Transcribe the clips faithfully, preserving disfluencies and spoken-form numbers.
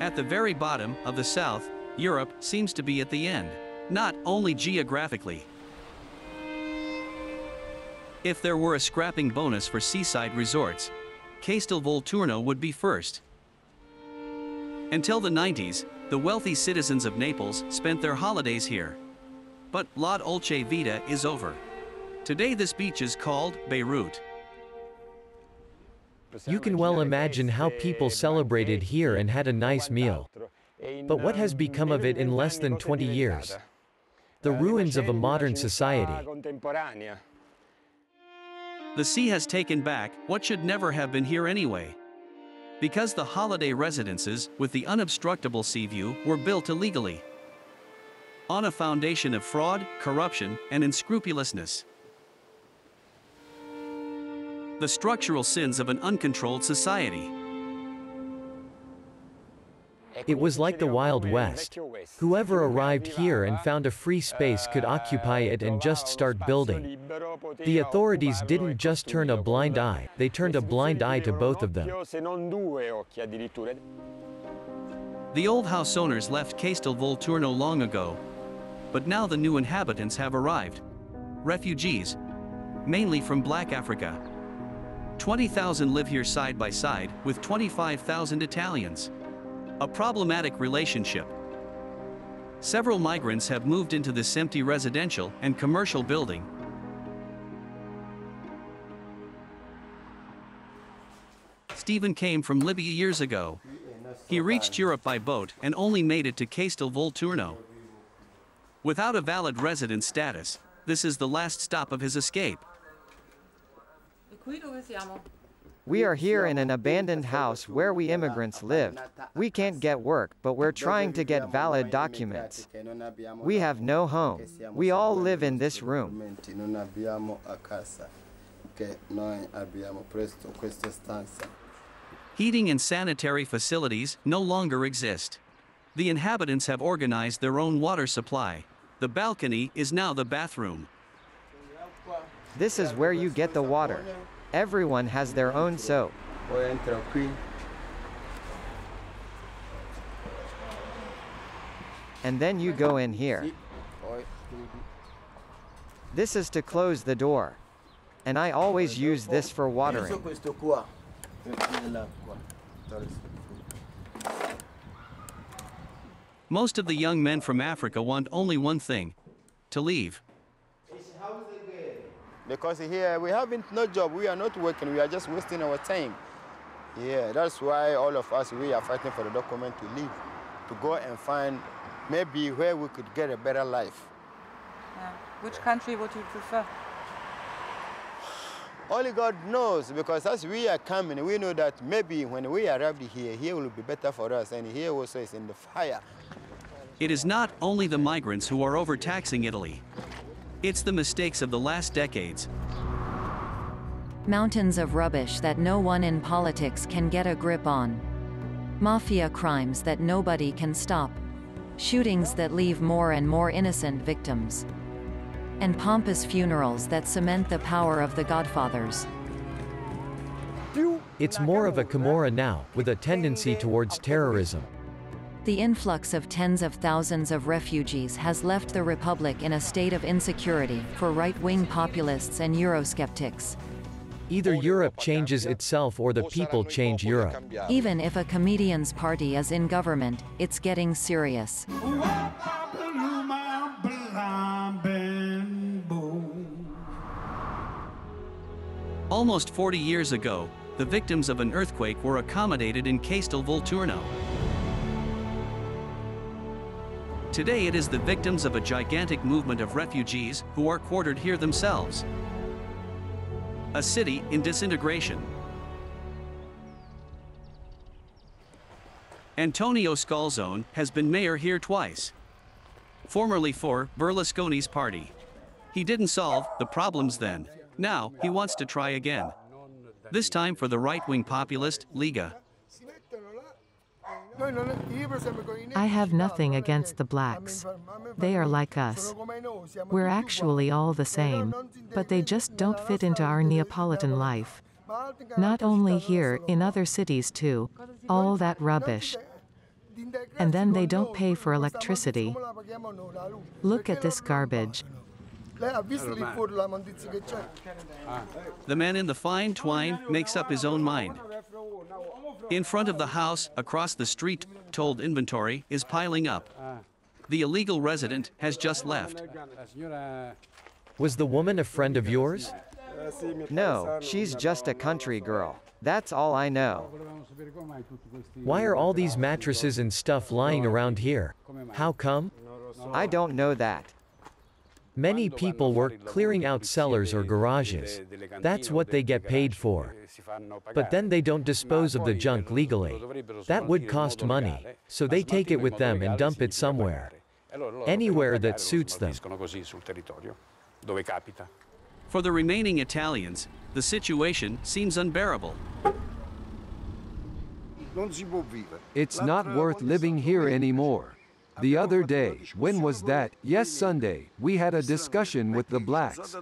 At the very bottom of the South, Europe seems to be at the end, not only geographically. If there were a scrapping bonus for seaside resorts, Castel Volturno would be first. Until the nineties, the wealthy citizens of Naples spent their holidays here. But La Dolce Vita is over. Today this beach is called Beirut. You can well imagine how people celebrated here and had a nice meal. But what has become of it in less than twenty years? The ruins of a modern society. The sea has taken back what should never have been here anyway. Because the holiday residences with the unobstructible sea view were built illegally, on a foundation of fraud, corruption, and unscrupulousness. The structural sins of an uncontrolled society. It was like the Wild West. Whoever arrived here and found a free space could occupy it and just start building. The authorities didn't just turn a blind eye, they turned a blind eye to both of them. The old house owners left Castel Volturno long ago, but now the new inhabitants have arrived. Refugees, mainly from Black Africa. twenty thousand live here side by side with twenty-five thousand Italians. A problematic relationship. Several migrants have moved into this empty residential and commercial building. Stephen came from Libya years ago. He reached Europe by boat and only made it to Castel Volturno. Without a valid resident status, this is the last stop of his escape. We are here in an abandoned house where we immigrants live. We can't get work, but we're trying to get valid documents. We have no home. We all live in this room. Heating and sanitary facilities no longer exist. The inhabitants have organized their own water supply. The balcony is now the bathroom. This is where you get the water. Everyone has their own soap. And then you go in here. This is to close the door. And I always use this for watering. Most of the young men from Africa want only one thing, to leave. Because here we haven't no job, we are not working, we are just wasting our time. Yeah, that's why all of us, we are fighting for the document to leave, to go and find maybe where we could get a better life. Yeah. Which country would you prefer? Only God knows, because as we are coming, we know that maybe when we arrived here, here will be better for us, and here also is in the fire. It is not only the migrants who are overtaxing Italy. It's the mistakes of the last decades. Mountains of rubbish that no one in politics can get a grip on. Mafia crimes that nobody can stop. Shootings that leave more and more innocent victims. And pompous funerals that cement the power of the godfathers. It's more of a Camorra now, with a tendency towards terrorism. The influx of tens of thousands of refugees has left the Republic in a state of insecurity for right-wing populists and Eurosceptics. Either Europe changes itself or the people change Europe. Even if a comedian's party is in government, it's getting serious. Almost forty years ago, the victims of an earthquake were accommodated in Castel Volturno. Today it is the victims of a gigantic movement of refugees who are quartered here themselves. A city in disintegration. Antonio Scalzone has been mayor here twice. Formerly for Berlusconi's party. He didn't solve the problems then. Now he wants to try again. This time for the right-wing populist Lega. I have nothing against the blacks. They are like us. We're actually all the same, but they just don't fit into our Neapolitan life. Not only here, in other cities too. All that rubbish. And then they don't pay for electricity. Look at this garbage. The man in the fine twine makes up his own mind. In front of the house, across the street, told inventory is piling up. The illegal resident has just left. Was the woman a friend of yours? No, she's just a country girl. That's all I know. Why are all these mattresses and stuff lying around here? How come? I don't know that. Many people work clearing out cellars or garages. That's what they get paid for. But then they don't dispose of the junk legally. That would cost money, so they take it with them and dump it somewhere. Anywhere that suits them. For the remaining Italians, the situation seems unbearable. It's not worth living here anymore. The other day, when was that? Yes, Sunday, we had a discussion with the blacks.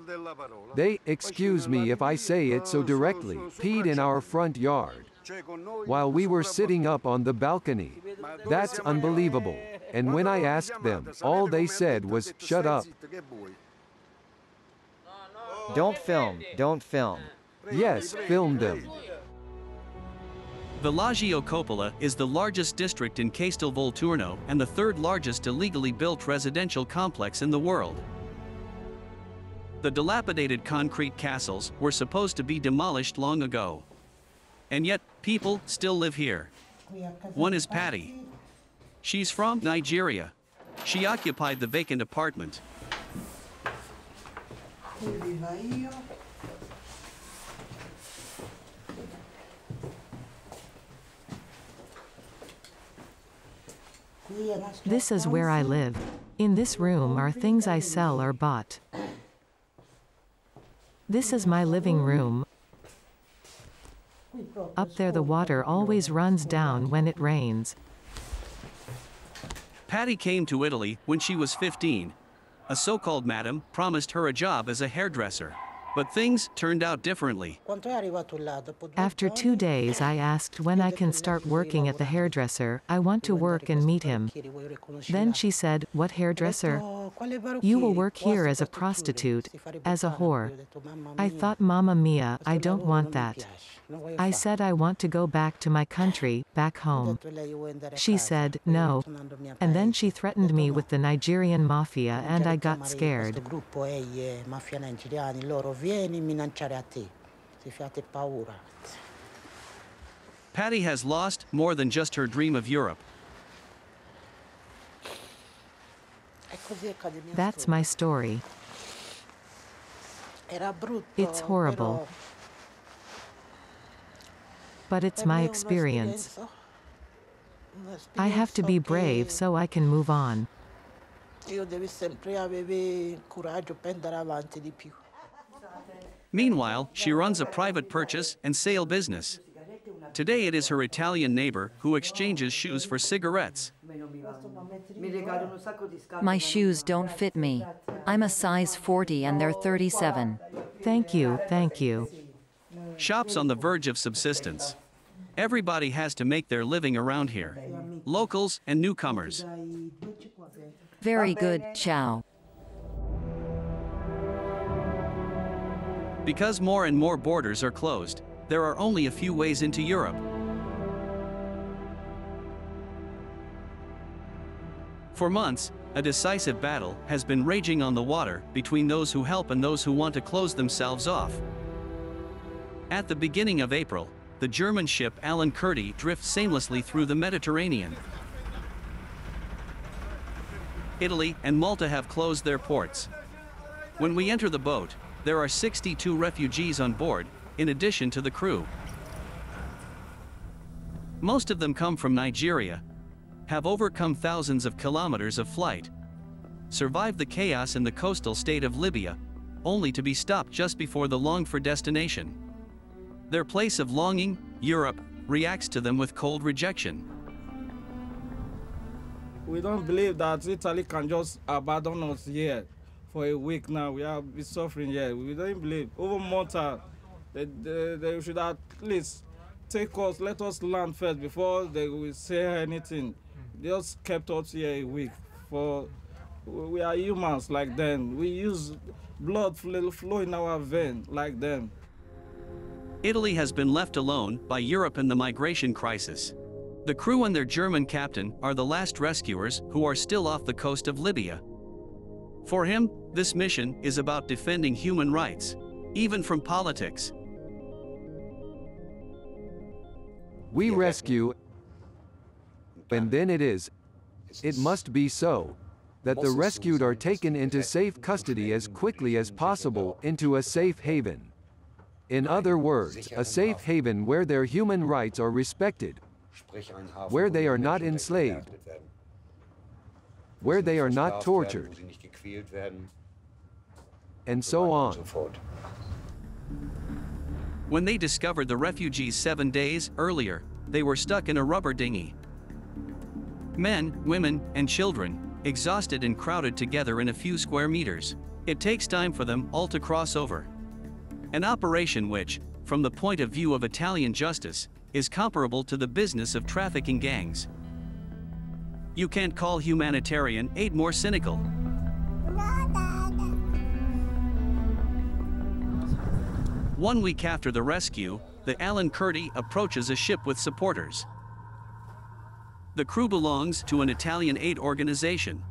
They, excuse me if I say it so directly, peed in our front yard while we were sitting up on the balcony. That's unbelievable. And when I asked them, all they said was, shut up. Don't film, don't film. Yes, film them. Villaggio Coppola is the largest district in Castel Volturno and the third largest illegally built residential complex in the world. The dilapidated concrete castles were supposed to be demolished long ago. And yet, people still live here. One is Patty. She's from Nigeria. She occupied the vacant apartment. This is where I live. In this room are things I sell or bought. This is my living room. Up there the water always runs down when it rains. Patty came to Italy when she was fifteen. A so-called madam promised her a job as a hairdresser. But things turned out differently. After two days I asked when I can start working at the hairdresser. I want to work and meet him. Then she said, what hairdresser? You will work here as a prostitute, as a whore. I thought, Mamma mia, I don't want that. I said I want to go back to my country, back home. She said, no. And then she threatened me with the Nigerian mafia and I got scared. Patty has lost more than just her dream of Europe. That's my story. It's horrible. But it's my experience. I have to be brave so I can move on. Meanwhile, she runs a private purchase and sale business. Today it is her Italian neighbor who exchanges shoes for cigarettes. My shoes don't fit me. I'm a size forty and they're thirty-seven. Thank you, thank you. Shops on the verge of subsistence. Everybody has to make their living around here. Locals and newcomers. Very good, ciao. Because more and more borders are closed, there are only a few ways into Europe. For months, a decisive battle has been raging on the water between those who help and those who want to close themselves off. At the beginning of April, the German ship Alan Kurdi drifts seamlessly through the Mediterranean. Italy and Malta have closed their ports. When we enter the boat, there are sixty-two refugees on board, in addition to the crew. Most of them come from Nigeria, have overcome thousands of kilometers of flight, survived the chaos in the coastal state of Libya, only to be stopped just before the long for destination. Their place of longing, Europe, reacts to them with cold rejection. We don't believe that Italy can just abandon us here. For a week now, we have been suffering here. We don't believe. Over Malta, they, they, they should at least take us, let us land first before they will say anything. just kept us here a week. For we are humans like them. We use blood flow in our vein like them. Italy has been left alone by Europe in the migration crisis. The crew and their German captain are the last rescuers who are still off the coast of Libya. For him, this mission is about defending human rights, even from politics. We rescue, and then it is, it must be so, that the rescued are taken into safe custody as quickly as possible into a safe haven. In other words, a safe haven where their human rights are respected, where they are not enslaved, where they are not tortured, and so on. When they discovered the refugees seven days earlier, they were stuck in a rubber dinghy. Men, women, and children, exhausted and crowded together in a few square meters. It takes time for them all to cross over. An operation which, from the point of view of Italian justice, is comparable to the business of trafficking gangs. You can't call humanitarian aid more cynical. One week after the rescue, the Alan Kurdi approaches a ship with supporters. The crew belongs to an Italian aid organization,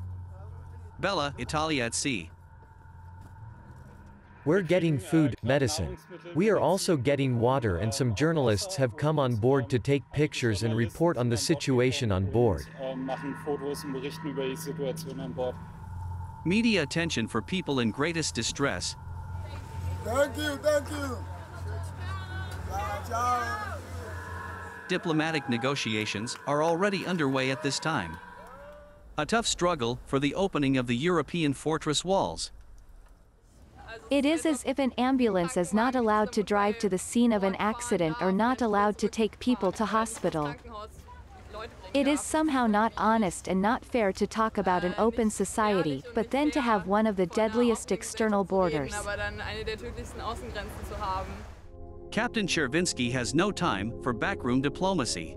Bella Italia at Sea. We're getting food, medicine. We are also getting water, and some journalists have come on board to take pictures and report on the situation on board. Media attention for people in greatest distress. Thank you, thank you. Diplomatic negotiations are already underway at this time. A tough struggle for the opening of the European fortress walls. It is as if an ambulance is not allowed to drive to the scene of an accident or not allowed to take people to hospital. It is somehow not honest and not fair to talk about an open society, but then to have one of the deadliest external borders. Captain Chervinsky has no time for backroom diplomacy.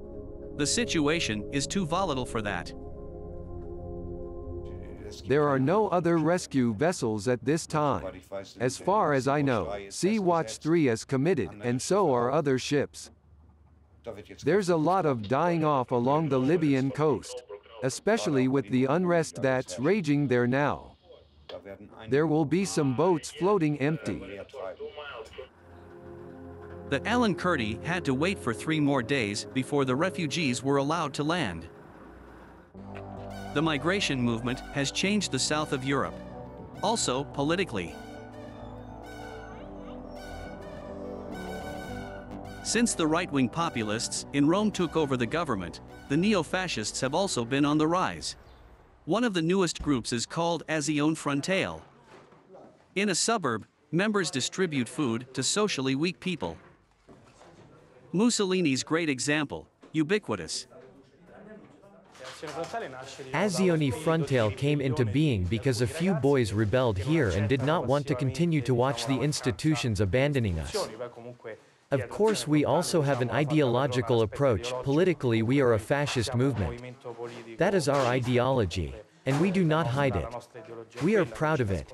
The situation is too volatile for that. There are no other rescue vessels at this time. As far as I know, Sea Watch three is committed, and so are other ships. There's a lot of dying off along the Libyan coast, especially with the unrest that's raging there now. There will be some boats floating empty. The Alan Kurdi had to wait for three more days before the refugees were allowed to land. The migration movement has changed the south of Europe, also politically. Since the right-wing populists in Rome took over the government, the neo-fascists have also been on the rise. One of the newest groups is called Azione Frontale. In a suburb, members distribute food to socially weak people. Mussolini's great example, ubiquitous. Azione Frontale came into being because a few boys rebelled here and did not want to continue to watch the institutions abandoning us. Of course, we also have an ideological approach. Politically, we are a fascist movement. That is our ideology, and we do not hide it. We are proud of it.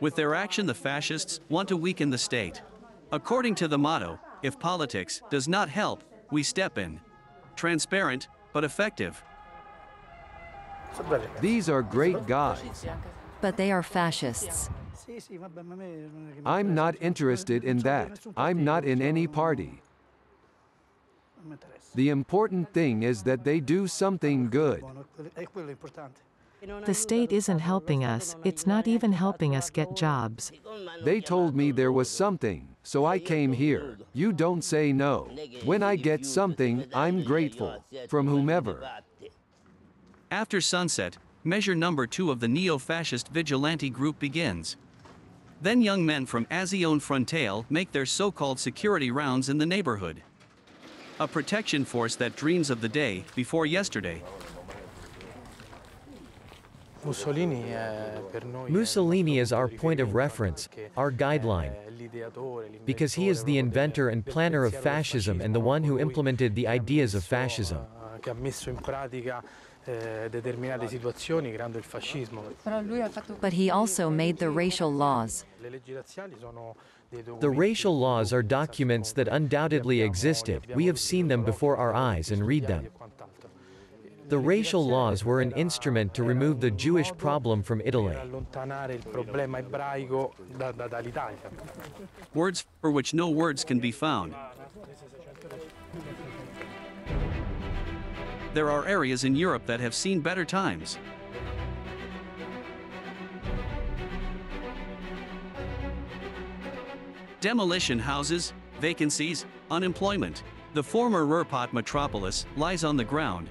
With their action, the fascists want to weaken the state. According to the motto, if politics does not help, we step in. Transparent, but effective. These are great guys. But they are fascists. I'm not interested in that. I'm not in any party. The important thing is that they do something good. The state isn't helping us. It's not even helping us get jobs. They told me there was something, so I came here. You don't say no. When I get something, I'm grateful. From whomever. After sunset, measure number two of the neo-fascist vigilante group begins. Then young men from Azione Frontale make their so-called security rounds in the neighborhood. A protection force that dreams of the day before yesterday. Mussolini is our point of reference, our guideline, because he is the inventor and planner of fascism and the one who implemented the ideas of fascism. But he also made the racial laws. The racial laws are documents that undoubtedly existed. We have seen them before our eyes and read them. The racial laws were an instrument to remove the Jewish problem from Italy. Words for which no words can be found. There are areas in Europe that have seen better times. Demolition houses, vacancies, unemployment. The former Ruhrpot metropolis lies on the ground.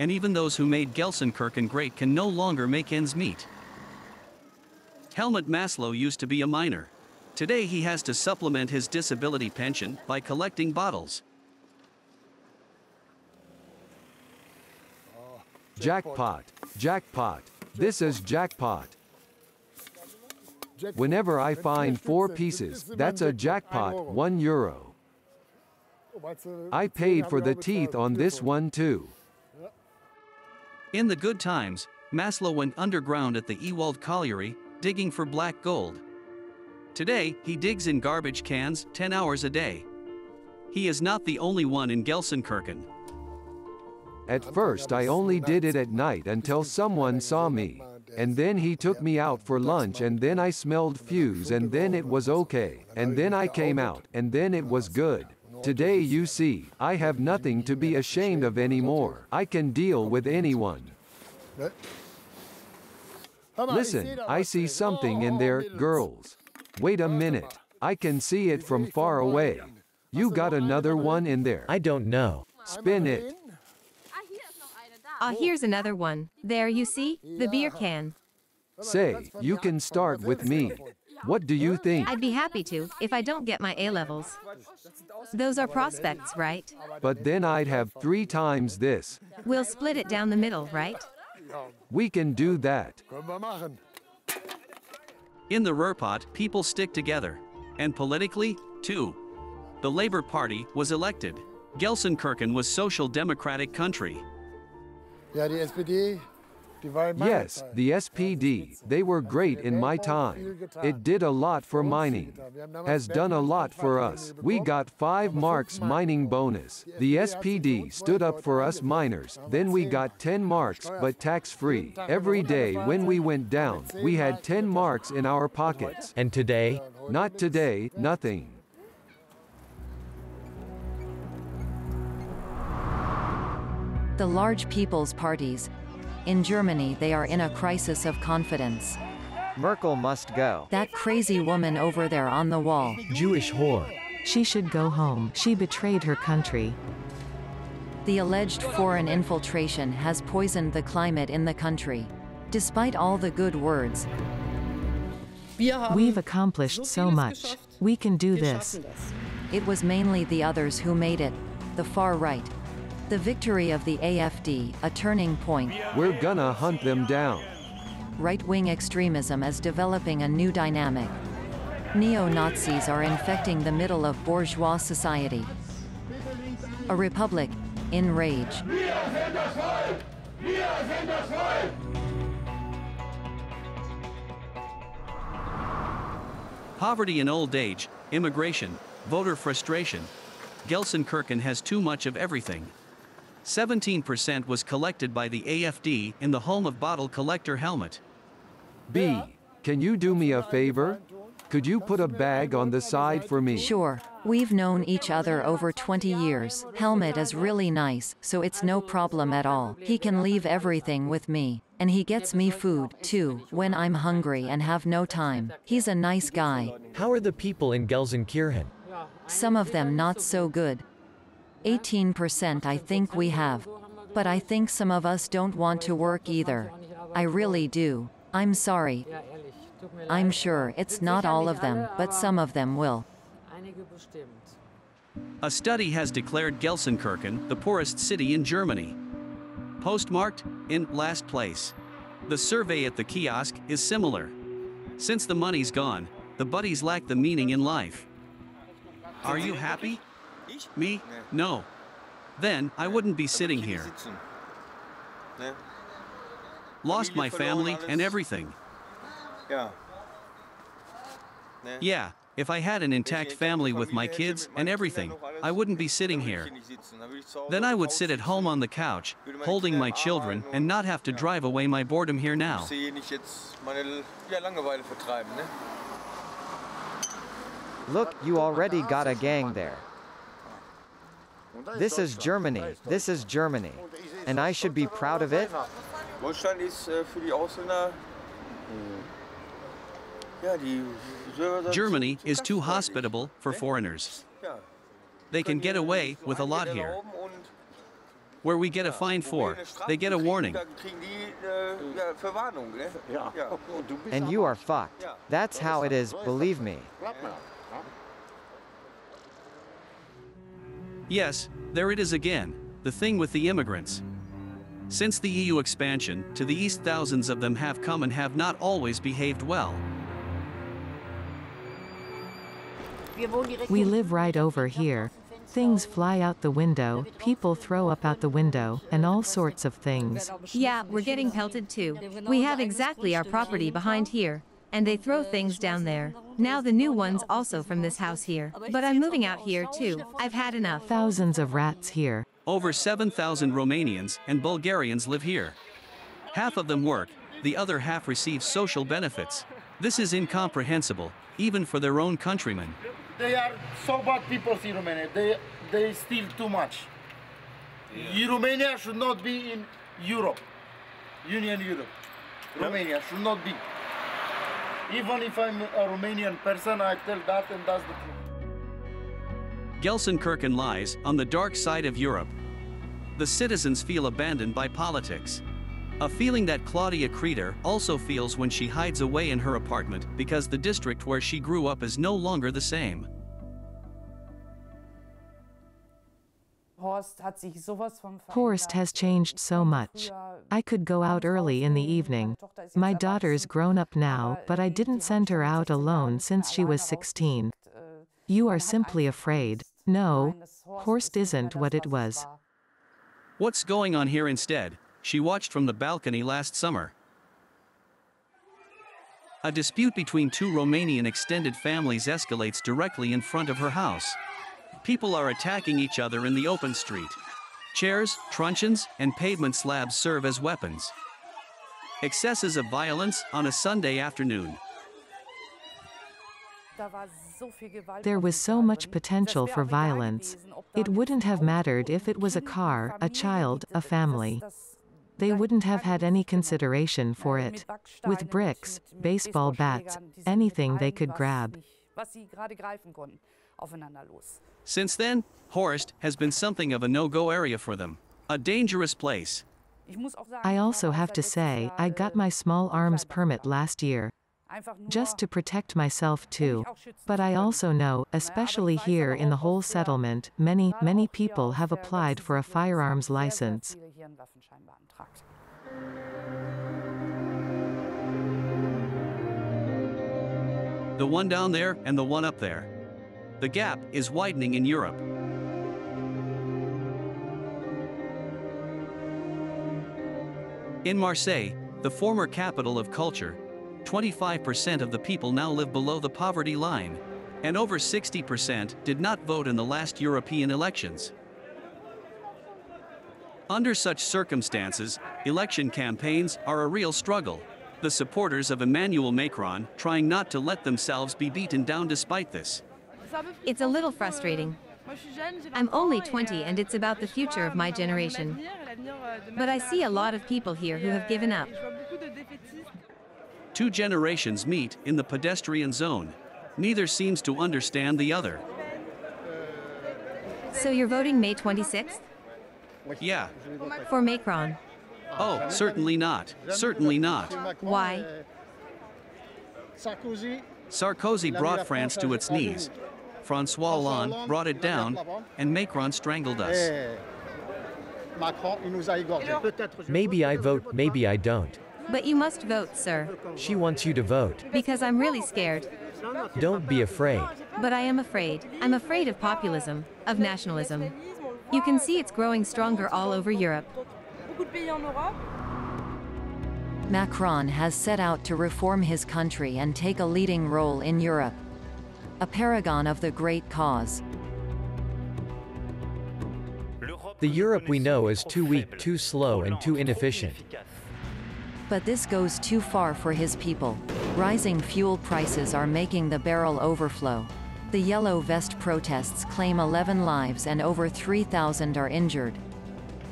And even those who made Gelsenkirchen great can no longer make ends meet. Helmut Maslow used to be a miner. Today he has to supplement his disability pension by collecting bottles. Jackpot, jackpot, this is jackpot. Whenever I find four pieces, that's a jackpot, one euro. I paid for the teeth on this one too. In the good times, Maslow went underground at the Ewald Colliery, digging for black gold. Today, he digs in garbage cans ten hours a day. He is not the only one in Gelsenkirchen. At first I only did it at night until someone saw me, and then he took me out for lunch and then I smelled fuse and then it was okay, and then I came out, and then it was good. Today you see, I have nothing to be ashamed of anymore. I can deal with anyone. Listen, I see something in there, girls. Wait a minute, I can see it from far away. You got another one in there. I don't know. Spin it. Ah, uh, here's another one. There you see? The beer can. Say, you can start with me. What do you think? I'd be happy to, if I don't get my A levels. Those are prospects, right? But then I'd have three times this. We'll split it down the middle, right? We can do that. In the Ruhrpot, people stick together. And politically, too. The Labour Party was elected. Gelsenkirchen was social democratic country. Yes, the S P D, they were great in my time. It did a lot for mining. Has done a lot for us. We got five marks mining bonus. The S P D stood up for us miners, then we got ten marks, but tax-free. Every day when we went down, we had ten marks in our pockets. And today? Not today, nothing. The large people's parties. In Germany, they are in a crisis of confidence. Merkel must go. That crazy woman over there on the wall. Jewish whore. She should go home. She betrayed her country. The alleged foreign infiltration has poisoned the climate in the country. Despite all the good words, we've accomplished so much. We can do this. It was mainly the others who made it, the far right. The victory of the A F D, a turning point. We're gonna hunt them down. Right-wing extremism is developing a new dynamic. Neo-Nazis are infecting the middle of bourgeois society. A republic in rage. Poverty in old age, immigration, voter frustration. Gelsenkirchen has too much of everything. seventeen percent was collected by the A F D in the home of bottle collector Helmut. B, can you do me a favor? Could you put a bag on the side for me? Sure. We've known each other over twenty years. Helmut is really nice, so it's no problem at all. He can leave everything with me. And he gets me food, too, when I'm hungry and have no time. He's a nice guy. How are the people in Gelsenkirchen? Some of them not so good. eighteen percent I think we have. But I think some of us don't want to work either. I really do. I'm sorry. I'm sure it's not all of them, but some of them will. A study has declared Gelsenkirchen the poorest city in Germany. postmarked, in last place. The survey at the kiosk is similar. Since the money's gone, the buddies lack the meaning in life. Are you happy? Me? No. Then, I wouldn't be sitting here. Lost my family and everything. Yeah, if I had an intact family with my kids and everything, I wouldn't be sitting here. Then I would sit at home on the couch, holding my children, and not have to drive away my boredom here now. Look, you already got a gang there. This is Germany, this is Germany, and I should be proud of it. Germany is too hospitable for foreigners. They can get away with a lot here. Where we get a fine for, they get a warning. And you are fucked. That's how it is, believe me. Yes, there it is again, the thing with the immigrants. Since the E U expansion to the east, thousands of them have come and have not always behaved well. We live right over here. Things fly out the window, people throw up out the window, and all sorts of things. Yeah, we're getting pelted too. We have exactly our property behind here, and they throw things down there. Now the new one's also from this house here. But I'm moving out here too. I've had enough. Thousands of rats here. Over seven thousand Romanians and Bulgarians live here. Half of them work, the other half receive social benefits. This is incomprehensible, even for their own countrymen. They are so bad people in Romania. They, they steal too much. Yeah. Romania should not be in Europe. Union Europe. Romania should not be. Even if I'm a Romanian person, I tell that, and that's the truth. Gelsenkirchen lies on the dark side of Europe. The citizens feel abandoned by politics. A feeling that Claudia Creter also feels when she hides away in her apartment because the district where she grew up is no longer the same. Horst has changed so much. I could go out early in the evening. My daughter's grown up now, but I didn't send her out alone since she was sixteen. You are simply afraid. No, Horst isn't what it was. What's going on here instead? She watched from the balcony last summer. A dispute between two Romanian extended families escalates directly in front of her house. People are attacking each other in the open street. Chairs, truncheons, and pavement slabs serve as weapons. Excesses of violence on a Sunday afternoon. There was so much potential for violence. It wouldn't have mattered if it was a car, a child, a family. They wouldn't have had any consideration for it. With bricks, baseball bats, anything they could grab. Since then, Horst has been something of a no-go area for them. A dangerous place. I also have to say, I got my small arms permit last year. Just to protect myself too. But I also know, especially here in the whole settlement, many, many people have applied for a firearms license. The one down there and the one up there. The gap is widening in Europe. In Marseille, the former capital of culture, twenty-five percent of the people now live below the poverty line, and over sixty percent did not vote in the last European elections. Under such circumstances, election campaigns are a real struggle. The supporters of Emmanuel Macron trying not to let themselves be beaten down despite this. It's a little frustrating. I'm only twenty and it's about the future of my generation. But I see a lot of people here who have given up. Two generations meet in the pedestrian zone. Neither seems to understand the other. So you're voting May twenty-sixth? Yeah. For Macron? Oh, certainly not. Certainly not. Why? Sarkozy brought France to its knees. François Hollande brought it down, and Macron strangled us. Maybe I vote, maybe I don't. But you must vote, sir. She wants you to vote. Because I'm really scared. Don't be afraid. But I am afraid. I'm afraid of populism, of nationalism. You can see it's growing stronger all over Europe. Macron has set out to reform his country and take a leading role in Europe. A paragon of the great cause. The Europe we know is too weak, too slow, and too inefficient. But this goes too far for his people. Rising fuel prices are making the barrel overflow. The Yellow Vest protests claim eleven lives and over three thousand are injured.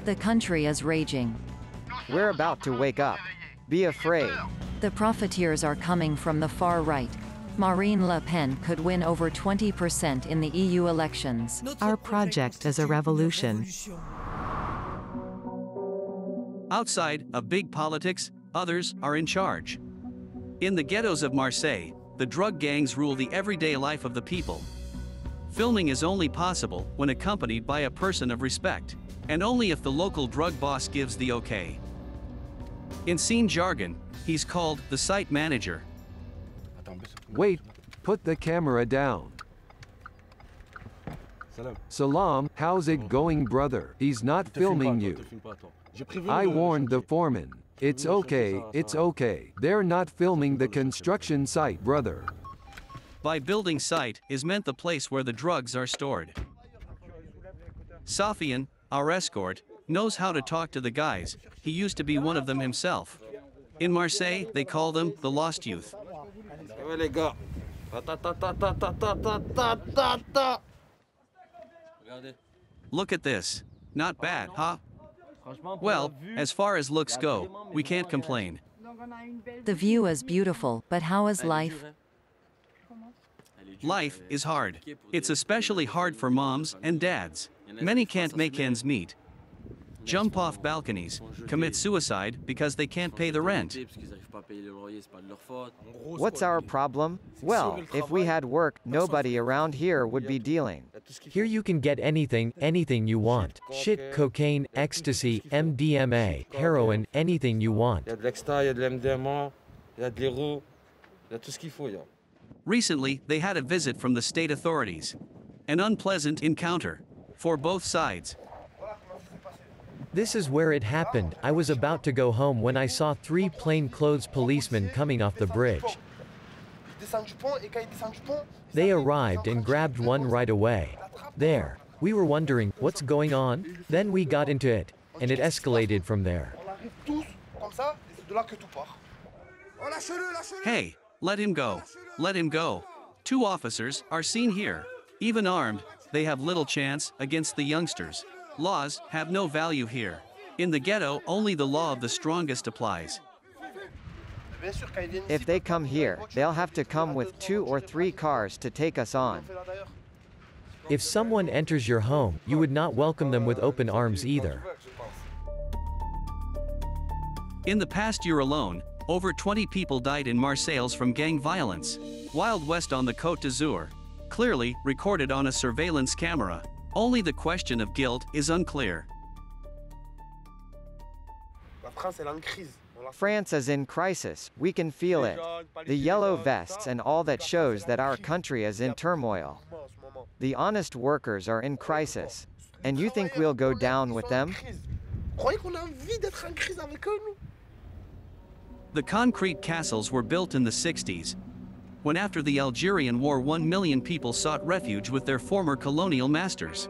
The country is raging. We're about to wake up. Be afraid. The profiteers are coming from the far right. Marine Le Pen could win over twenty percent in the E U elections. Our project is a revolution. Outside of big politics, others are in charge. In the ghettos of Marseille, the drug gangs rule the everyday life of the people. Filming is only possible when accompanied by a person of respect, and only if the local drug boss gives the okay. In scene jargon, he's called the site manager. Wait, put the camera down. Salam, how's it going, brother? He's not filming you. I warned the foreman. It's okay, it's okay. They're not filming the construction site, brother. By building site is meant the place where the drugs are stored. Safian, our escort, knows how to talk to the guys. He used to be one of them himself. In Marseille, they call them the lost youth. Look at this. Not bad, huh? Well, as far as looks go, we can't complain. The view is beautiful, but how is life? Life is hard. It's especially hard for moms and dads. Many can't make ends meet. Jump off balconies, commit suicide because they can't pay the rent. What's our problem? Well, if we had work, nobody around here would be dealing. Here you can get anything, anything you want. Shit, cocaine, ecstasy, M D M A, heroin, anything you want. Recently, they had a visit from the state authorities. An unpleasant encounter for both sides. This is where it happened. I was about to go home when I saw three plainclothes policemen coming off the bridge. They arrived and grabbed one right away. There. We were wondering, what's going on? Then we got into it, and it escalated from there. Hey, let him go. Let him go. Two officers are seen here. Even armed, they have little chance against the youngsters. Laws have no value here. In the ghetto, only the law of the strongest applies. If they come here, they'll have to come with two or three cars to take us on. If someone enters your home, you would not welcome them with open arms either. In the past year alone, over twenty people died in Marseille from gang violence. Wild West on the Côte d'Azur, clearly recorded on a surveillance camera. Only the question of guilt is unclear. France is in crisis, we can feel it. The yellow vests and all that shows that our country is in turmoil. The honest workers are in crisis. And you think we'll go down with them? The concrete castles were built in the sixties, when after the Algerian War one million people sought refuge with their former colonial masters.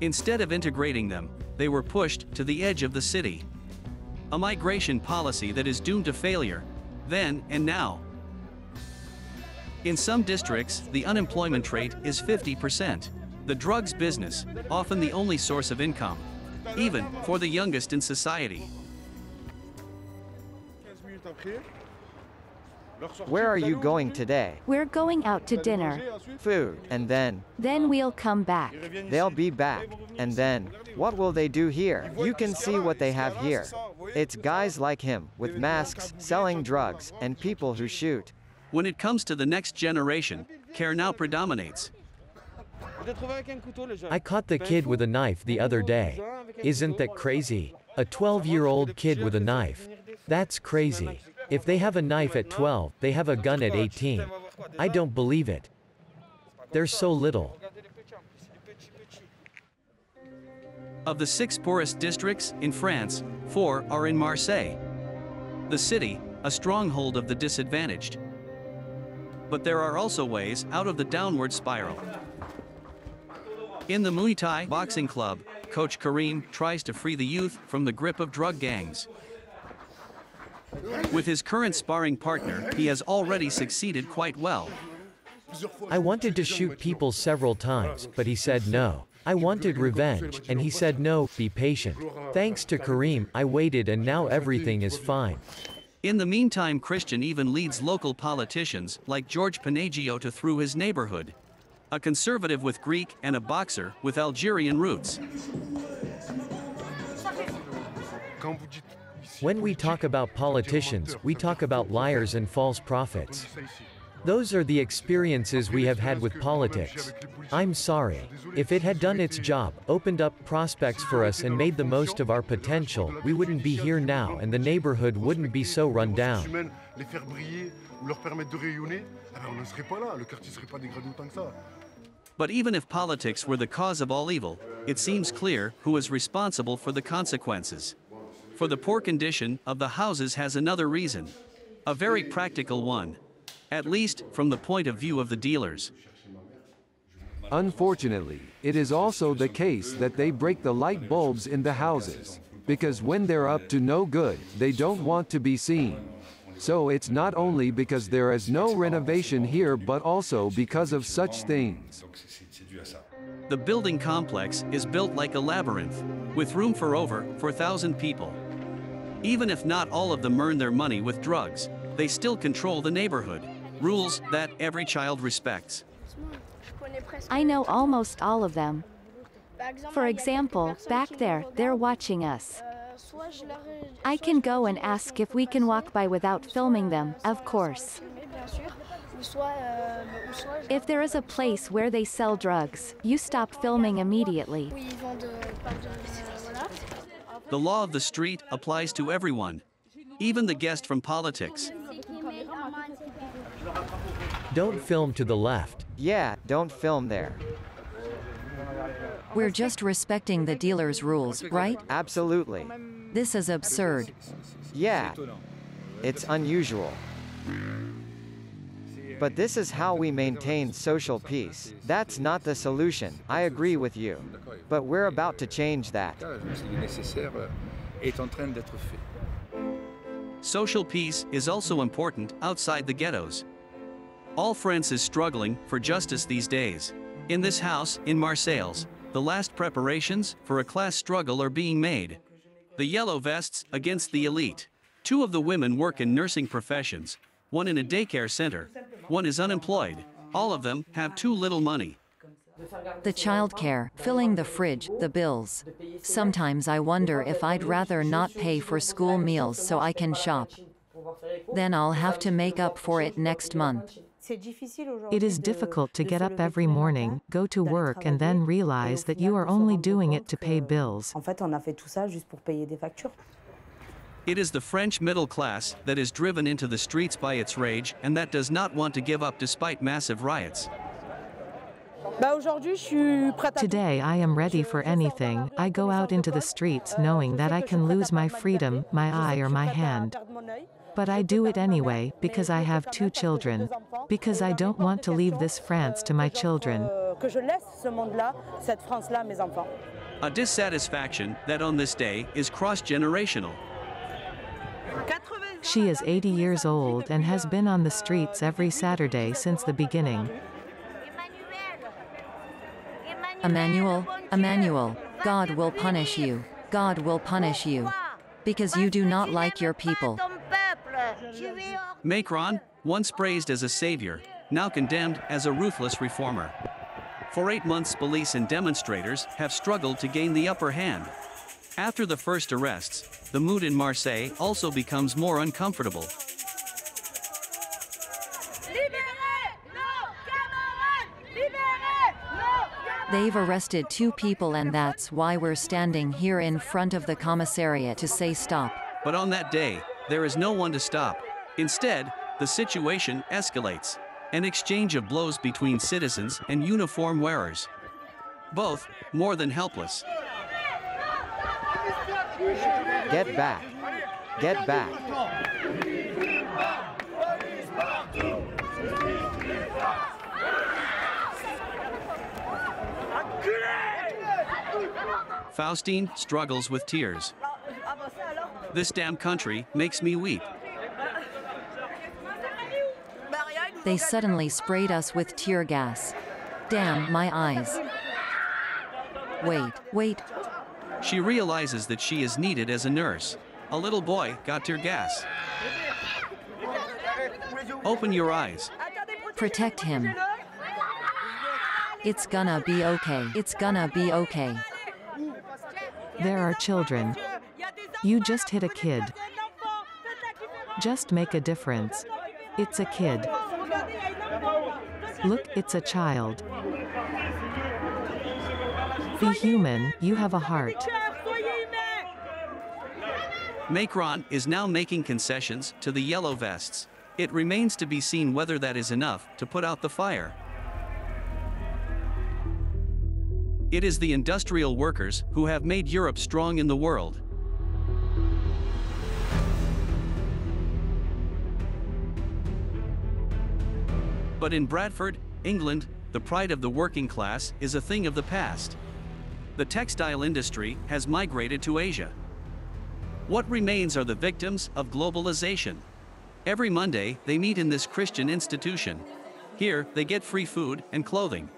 Instead of integrating them, they were pushed to the edge of the city. A migration policy that is doomed to failure, then and now. In some districts, the unemployment rate is fifty percent. The drugs business, often the only source of income, even for the youngest in society. Where are you going today? We're going out to dinner. Food, and then? Then we'll come back. They'll be back, and then, what will they do here? You can see what they have here. It's guys like him, with masks, selling drugs, and people who shoot. When it comes to the next generation, care now predominates. I caught the kid with a knife the other day. Isn't that crazy? A twelve-year-old kid with a knife. That's crazy. If they have a knife at twelve, they have a gun at eighteen. I don't believe it. They're so little. Of the six poorest districts in France, four are in Marseille. The city, a stronghold of the disadvantaged. But there are also ways out of the downward spiral. In the Muay Thai boxing club, Coach Karim tries to free the youth from the grip of drug gangs. With his current sparring partner, he has already succeeded quite well. I wanted to shoot people several times, but he said no. I wanted revenge, and he said no, be patient. Thanks to Karim, I waited and now everything is fine. In the meantime, Christian even leads local politicians like George Panagiotis through his neighborhood. A conservative with Greek and a boxer with Algerian roots. When we talk about politicians, we talk about liars and false prophets. Those are the experiences we have had with politics. I'm sorry. If it had done its job, opened up prospects for us and made the most of our potential, we wouldn't be here now and the neighborhood wouldn't be so run down. But even if politics were the cause of all evil, it seems clear who is responsible for the consequences. For the poor condition of the houses has another reason. A very practical one. At least, from the point of view of the dealers. Unfortunately, it is also the case that they break the light bulbs in the houses, because when they're up to no good, they don't want to be seen. So it's not only because there is no renovation here but also because of such things. The building complex is built like a labyrinth, with room for over four thousand people. Even if not all of them earn their money with drugs, they still control the neighborhood. Rules that every child respects. I know almost all of them. For example, back there, they're watching us. I can go and ask if we can walk by without filming them, of course. If there is a place where they sell drugs, you stop filming immediately. The law of the street applies to everyone, even the guest from politics. Don't film to the left. Yeah, don't film there. We're just respecting the dealer's rules, right? Absolutely. This is absurd. Yeah, it's unusual. But this is how we maintain social peace. That's not the solution, I agree with you. But we're about to change that. Social peace is also important outside the ghettos. All France is struggling for justice these days. In this house, in Marseilles, the last preparations for a class struggle are being made. The yellow vests against the elite. Two of the women work in nursing professions, one in a daycare center, one is unemployed. All of them have too little money. The childcare, filling the fridge, the bills. Sometimes I wonder if I'd rather not pay for school meals so I can shop. Then I'll have to make up for it next month. It is difficult to get up every morning, go to work and then realize that you are only doing it to pay bills. It is the French middle class that is driven into the streets by its rage and that does not want to give up despite massive riots. Today I am ready for anything. I go out into the streets knowing that I can lose my freedom, my eye or my hand. But I do it anyway, because I have two children. Because I don't want to leave this France to my children. A dissatisfaction that on this day is cross-generational. She is eighty years old and has been on the streets every Saturday since the beginning. Emmanuel, Emmanuel, God will punish you, God will punish you, because you do not like your people. Macron, once praised as a savior, now condemned as a ruthless reformer. For eight months, police and demonstrators have struggled to gain the upper hand. After the first arrests, the mood in Marseille also becomes more uncomfortable. They've arrested two people, and that's why we're standing here in front of the commissariat to say stop. But on that day, there is no one to stop. Instead, the situation escalates. An exchange of blows between citizens and uniform wearers. Both more than helpless. Get back. Get back. Faustine struggles with tears. This damn country makes me weep. They suddenly sprayed us with tear gas. Damn my eyes. Wait, wait. She realizes that she is needed as a nurse. A little boy got tear gas. Open your eyes. Protect him. It's gonna be okay. It's gonna be okay. There are children. You just hit a kid. Just make a difference. It's a kid. Look, it's a child. Be human, you have a heart. Macron is now making concessions to the yellow vests. It remains to be seen whether that is enough to put out the fire. It is the industrial workers who have made Europe strong in the world. But in Bradford, England, the pride of the working class is a thing of the past. The textile industry has migrated to Asia. What remains are the victims of globalization. Every Monday, they meet in this Christian institution. Here, they get free food and clothing.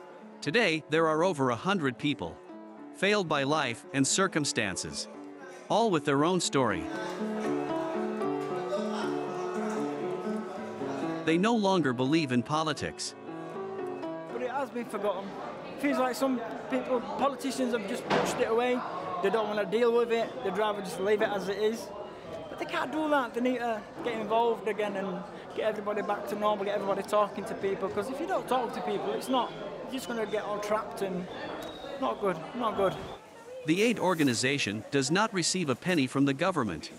Today, there are over a hundred people, failed by life and circumstances, all with their own story. They no longer believe in politics. But it has been forgotten. Feels like some people, politicians have just pushed it away. They don't want to deal with it. They'd rather just leave it as it is. But they can't do that. They need to get involved again and get everybody back to normal, get everybody talking to people. Because if you don't talk to people, it's not, you're just going to get all trapped and not good, not good. The aid organization does not receive a penny from the government.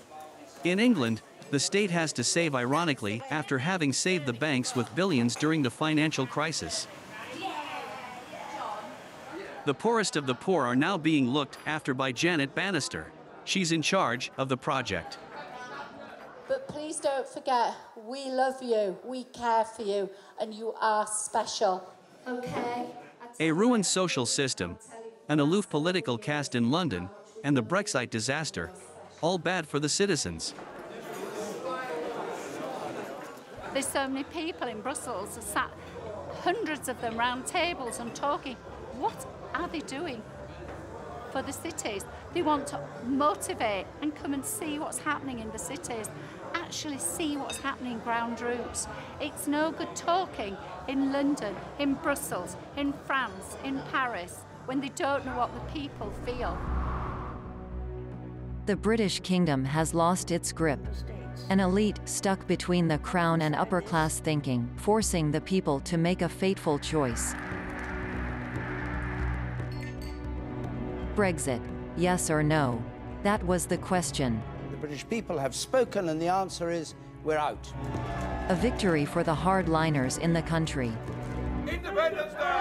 In England, the state has to save ironically after having saved the banks with billions during the financial crisis. The poorest of the poor are now being looked after by Janet Bannister. She's in charge of the project. But please don't forget, we love you, we care for you, and you are special. Okay. A ruined social system, an aloof political caste in London, and the Brexit disaster, all bad for the citizens. There's so many people in Brussels, sat hundreds of them round tables and talking. What are they doing for the cities? They want to motivate and come and see what's happening in the cities, actually see what's happening ground roots. It's no good talking in London, in Brussels, in France, in Paris, when they don't know what the people feel. The British kingdom has lost its grip. An elite stuck between the crown and upper-class thinking, forcing the people to make a fateful choice. Brexit, yes or no? That was the question. The British people have spoken, and the answer is, we're out. A victory for the hardliners in the country. Independence Day!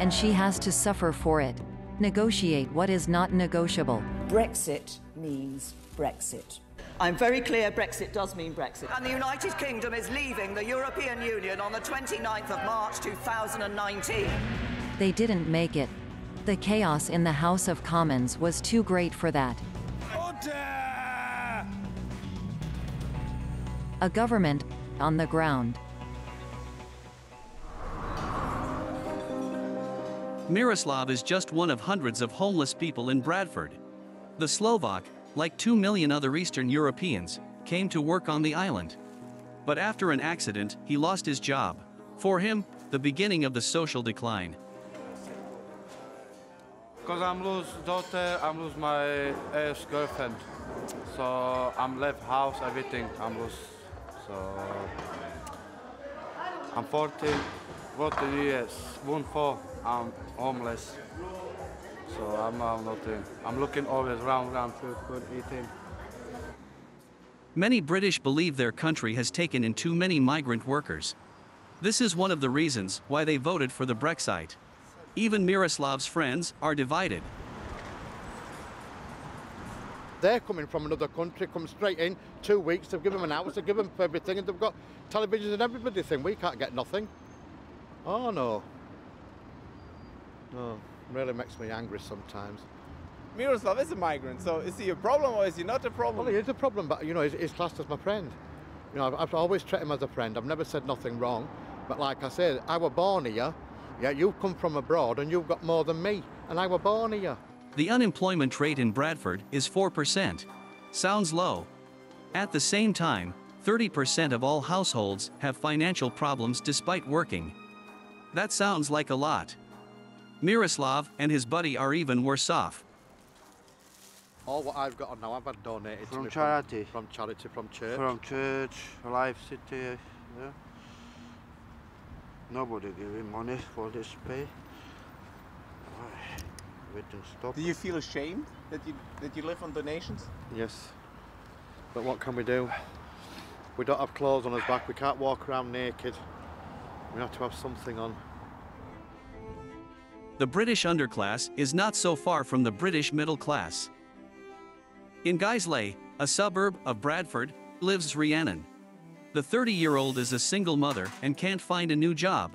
And she has to suffer for it. Negotiate what is not negotiable. Brexit means Brexit. I'm very clear, Brexit does mean Brexit. And the United Kingdom is leaving the European Union on the twenty-ninth of March two thousand nineteen. They didn't make it. The chaos in the House of Commons was too great for that. Order! A government on the ground. Miroslav is just one of hundreds of homeless people in Bradford. The Slovak, like two million other Eastern Europeans, came to work on the island. But after an accident, he lost his job. For him, the beginning of the social decline. Because I'm lose daughter, I'm lose my ex-girlfriend. So I'm left house, everything, I'm lose. So I'm forty, go to the U S, one for I'm homeless. So I'm, I'm not doing. I'm looking always round, round through twenty eighteen. Many British believe their country has taken in too many migrant workers. This is one of the reasons why they voted for the Brexit. Even Miroslav's friends are divided. They're coming from another country, come straight in, two weeks, they've given them an house, they've given them everything, and they've got televisions and everybody thing. We can't get nothing. Oh no. No, it really makes me angry sometimes. Miroslav is a migrant, so is he a problem or is he not a problem? Well, he is a problem, but you know, he's, he's classed as my friend. You know, I've, I've always treated him as a friend. I've never said nothing wrong. But like I said, I were born here. Yeah, you've come from abroad and you've got more than me, and I were born here. The unemployment rate in Bradford is four percent. Sounds low. At the same time, thirty percent of all households have financial problems despite working. That sounds like a lot. Miroslav and his buddy are even worse off. All what I've got on now, I've had donated from to me charity. From, from charity, from church. From church, Life City, yeah. Nobody giving money for this pay. Stop. Do you feel ashamed that you that you live on donations? Yes, but what can we do? We don't have clothes on our back. We can't walk around naked. We have to have something on. The British underclass is not so far from the British middle class. In Guiseley, a suburb of Bradford, lives Rhiannon. The thirty-year-old is a single mother and can't find a new job.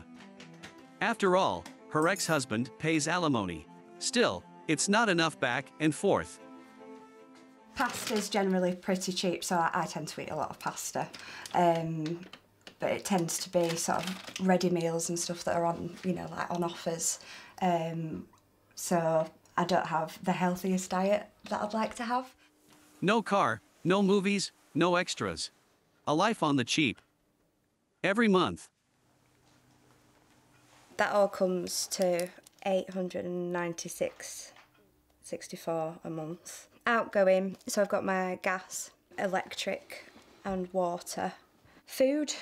After all, her ex-husband pays alimony. Still, it's not enough back and forth. Pasta's generally pretty cheap, so I, I tend to eat a lot of pasta. Um, but it tends to be sort of ready meals and stuff that are on, you know, like on offers. Um, so I don't have the healthiest diet that I'd like to have. No car, no movies, no extras. A life on the cheap. Every month. That all comes to eight hundred ninety-six sixty-four a month. Outgoing, so I've got my gas, electric and water. Food,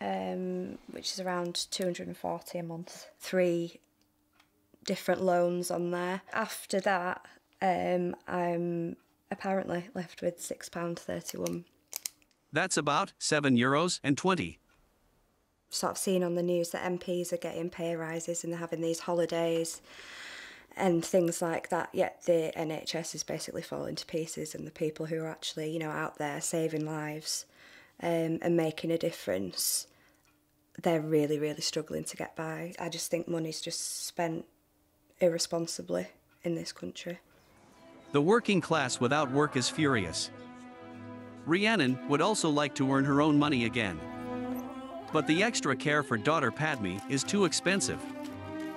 um, which is around two hundred forty a month. Three different loans on there. After that, um, I'm apparently left with six pounds thirty-one. That's about seven euros and twenty. Sort of seen on the news that M Ps are getting pay rises and they're having these holidays and things like that, yet the N H S is basically falling to pieces and the people who are actually, you know, out there saving lives um, and making a difference, they're really, really struggling to get by. I just think money's just spent irresponsibly in this country. The working class without work is furious. Rhiannon would also like to earn her own money again. But the extra care for daughter Padme is too expensive.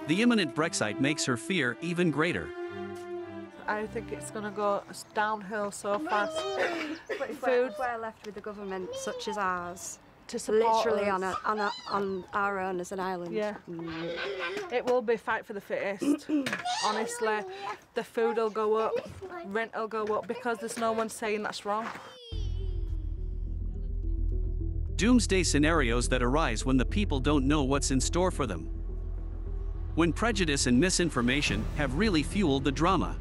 The imminent Brexit makes her fear even greater. I think it's going to go downhill so fast. But if we're, if we're left with a government such as ours, to support literally on, a, on, a, on our own as an island. Yeah. Mm. It will be fight for the fittest, honestly. The food will go up, rent will go up, because there's no one saying that's wrong. Doomsday scenarios that arise when the people don't know what's in store for them. When prejudice and misinformation have really fueled the drama.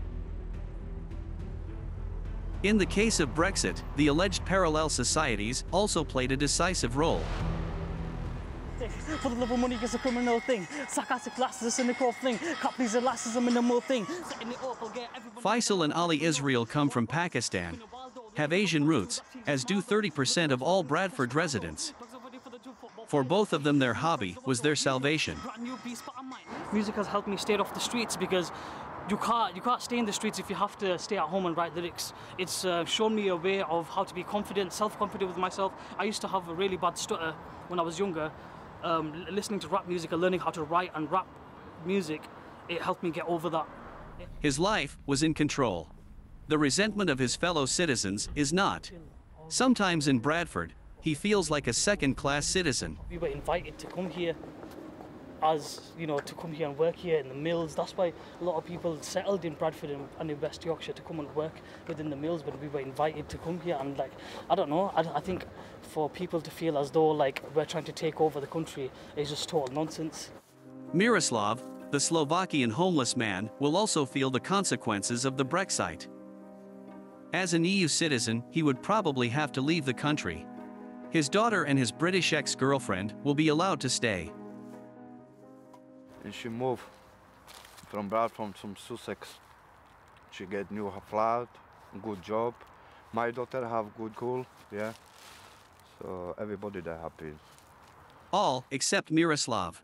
In the case of Brexit, the alleged parallel societies also played a decisive role. For the love of money is a criminal thing. Sarcastic lass is a cynical thing. Copies of lass is a minimal thing. Faisal and Ali Israel come from Pakistan, have Asian roots, as do thirty percent of all Bradford residents. For both of them, their hobby was their salvation. Music has helped me stay off the streets, because you can't, you can't stay in the streets if you have to stay at home and write lyrics. It's uh, shown me a way of how to be confident, self-confident with myself. I used to have a really bad stutter when I was younger. Um, listening to rap music and learning how to write and rap music, it helped me get over that. His life was in control. The resentment of his fellow citizens is not. Sometimes in Bradford, he feels like a second-class citizen. We were invited to come here. as, you know, to come here and work here in the mills. That's why a lot of people settled in Bradford and, and in West Yorkshire to come and work within the mills, but we were invited to come here. And like, I don't know, I, I think for people to feel as though like we're trying to take over the country is just total nonsense. Miroslav, the Slovakian homeless man, will also feel the consequences of the Brexit. As an E U citizen, he would probably have to leave the country. His daughter and his British ex-girlfriend will be allowed to stay. And she moved from Bradford from Sussex. She get new flat, good job. My daughter have good school, yeah. So everybody they're happy. All except Miroslav.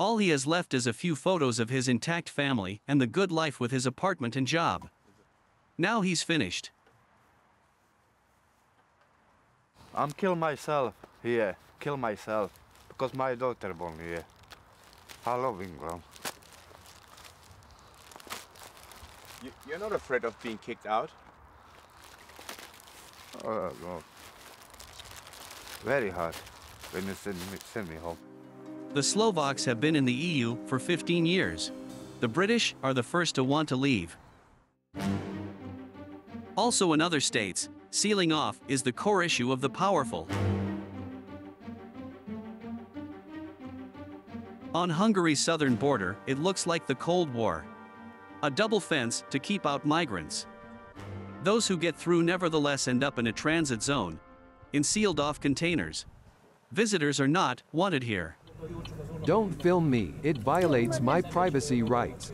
All he has left is a few photos of his intact family and the good life with his apartment and job. Now he's finished. I'm kill myself here, kill myself, because my daughter born here. I love England. You, you're not afraid of being kicked out? Oh, no. Very hard when you send me, send me home. The Slovaks have been in the E U for fifteen years. The British are the first to want to leave. Also in other states, sealing off is the core issue of the powerful. On Hungary's southern border, it looks like the Cold War. A double fence to keep out migrants. Those who get through nevertheless end up in a transit zone, in sealed-off containers. Visitors are not wanted here. Don't film me, it violates my privacy rights.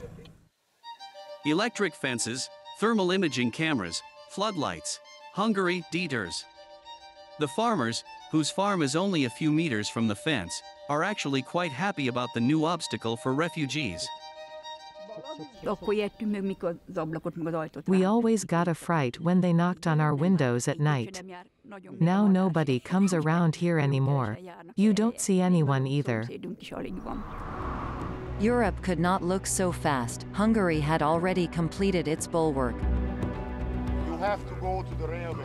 Electric fences, thermal imaging cameras, floodlights. Hungary deters. The farmers, whose farm is only a few meters from the fence, are actually quite happy about the new obstacle for refugees. We always got a fright when they knocked on our windows at night. Now nobody comes around here anymore. You don't see anyone either. Europe could not look so fast. Hungary had already completed its bulwark. You have to go to the railway.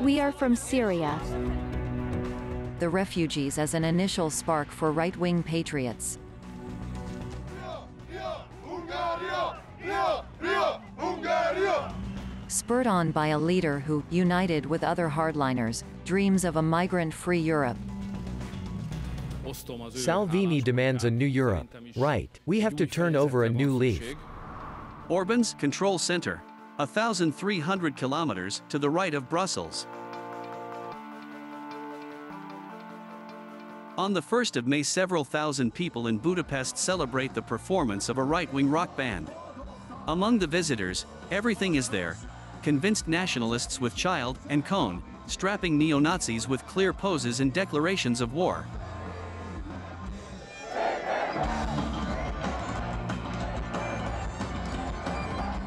We are from Syria. The refugees as an initial spark for right-wing patriots. Spurred on by a leader who, united with other hardliners, dreams of a migrant-free Europe. Salvini demands a new Europe. Right, we have to turn over a new leaf. Orbán's control center, one thousand three hundred kilometers to the right of Brussels. On the first of May, several thousand people in Budapest celebrate the performance of a right-wing rock band. Among the visitors, everything is there, convinced nationalists with child and cone, strapping neo-Nazis with clear poses and declarations of war.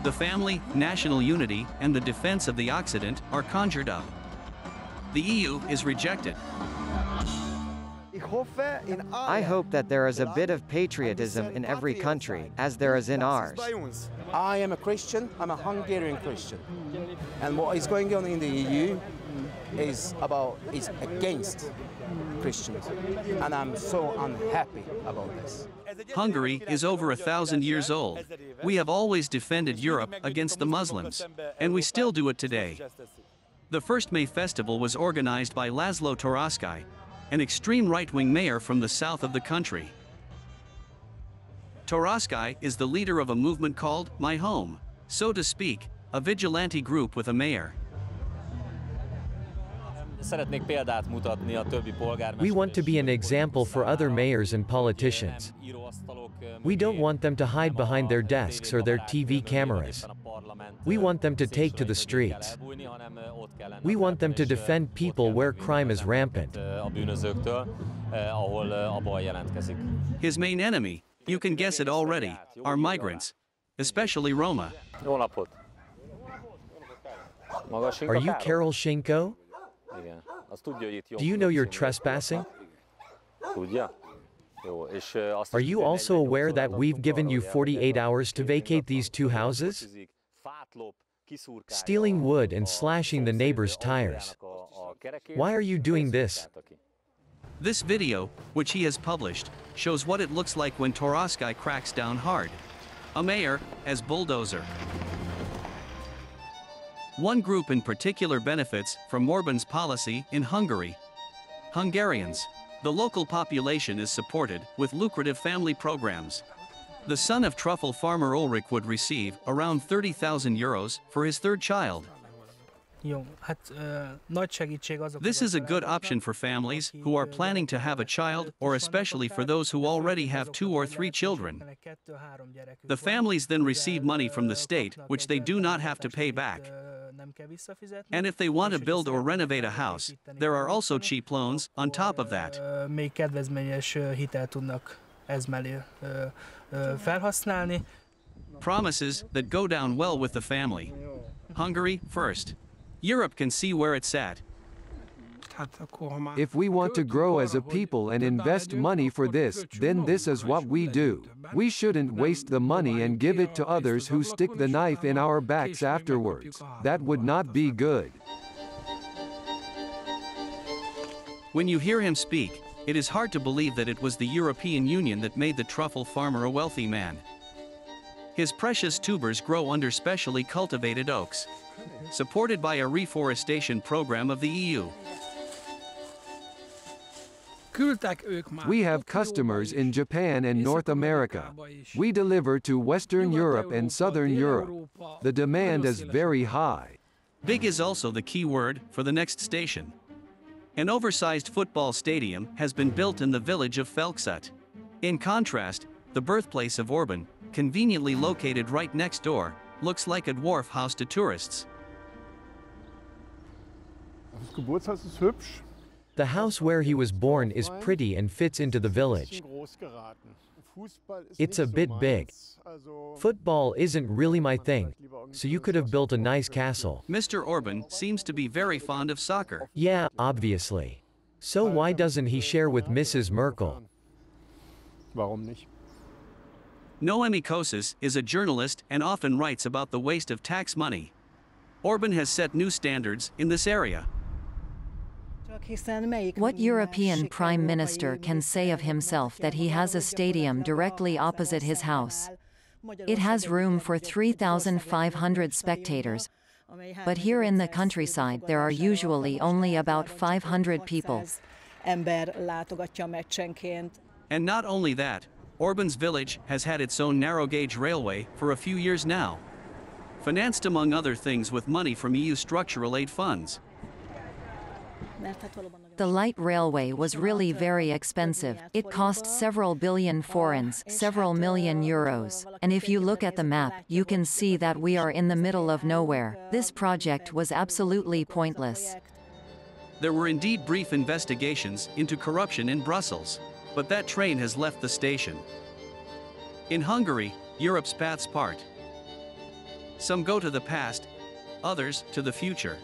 The family, national unity, and the defense of the Occident are conjured up. The E U is rejected. I hope that there is a bit of patriotism in every country, as there is in ours. I am a Christian, I'm a Hungarian Christian. And what is going on in the E U is about, is against Christians. And I'm so unhappy about this. Hungary is over a thousand years old. We have always defended Europe against the Muslims, and we still do it today. The first May festival was organized by László Toroczkai, an extreme right-wing mayor from the south of the country. Toroczkai is the leader of a movement called My Home, so to speak, a vigilante group with a mayor. We want to be an example for other mayors and politicians. We don't want them to hide behind their desks or their T V cameras. We want them to take to the streets. We want them to defend people where crime is rampant. His main enemy, you can guess it already, are migrants, especially Roma. Are you Carol Shinko? Do you know you're trespassing? Are you also aware that we've given you forty-eight hours to vacate these two houses? Stealing wood and slashing the neighbor's tires. Why are you doing this? This video, which he has published, shows what it looks like when Toroczkai cracks down hard. A mayor, as bulldozer. One group in particular benefits from Orbán's policy in Hungary. Hungarians. The local population is supported with lucrative family programs. The son of truffle farmer Ulrich would receive around thirty thousand euros for his third child. This is a good option for families who are planning to have a child, or especially for those who already have two or three children. The families then receive money from the state, which they do not have to pay back. And if they want to build or renovate a house, there are also cheap loans on top of that. Promises that go down well with the family. Hungary first. Europe can see where it's at. If we want to grow as a people and invest money for this, then this is what we do. We shouldn't waste the money and give it to others who stick the knife in our backs afterwards. That would not be good. When you hear him speak, it is hard to believe that it was the European Union that made the truffle farmer a wealthy man. His precious tubers grow under specially cultivated oaks, supported by a reforestation program of the E U. We have customers in Japan and North America. We deliver to Western Europe and Southern Europe. The demand is very high. Big is also the key word for the next station. An oversized football stadium has been built in the village of Felksut. In contrast, the birthplace of Orbán, conveniently located right next door, looks like a dwarf house to tourists. The house where he was born is pretty and fits into the village. It's a bit big. Football isn't really my thing, so you could have built a nice castle. Mister Orbán seems to be very fond of soccer. Yeah, obviously. So why doesn't he share with Missus Merkel? Noemi Kosis is a journalist and often writes about the waste of tax money. Orbán has set new standards in this area. What European prime minister can say of himself that he has a stadium directly opposite his house? It has room for three thousand five hundred spectators, but here in the countryside there are usually only about five hundred people. And not only that, Orbán's village has had its own narrow-gauge railway for a few years now, financed among other things with money from E U structural aid funds. The light railway was really very expensive. It cost several billion forints, several million euros. And if you look at the map, you can see that we are in the middle of nowhere. This project was absolutely pointless. There were indeed brief investigations into corruption in Brussels, but that train has left the station. In Hungary, Europe's paths part. Some go to the past, others to the future.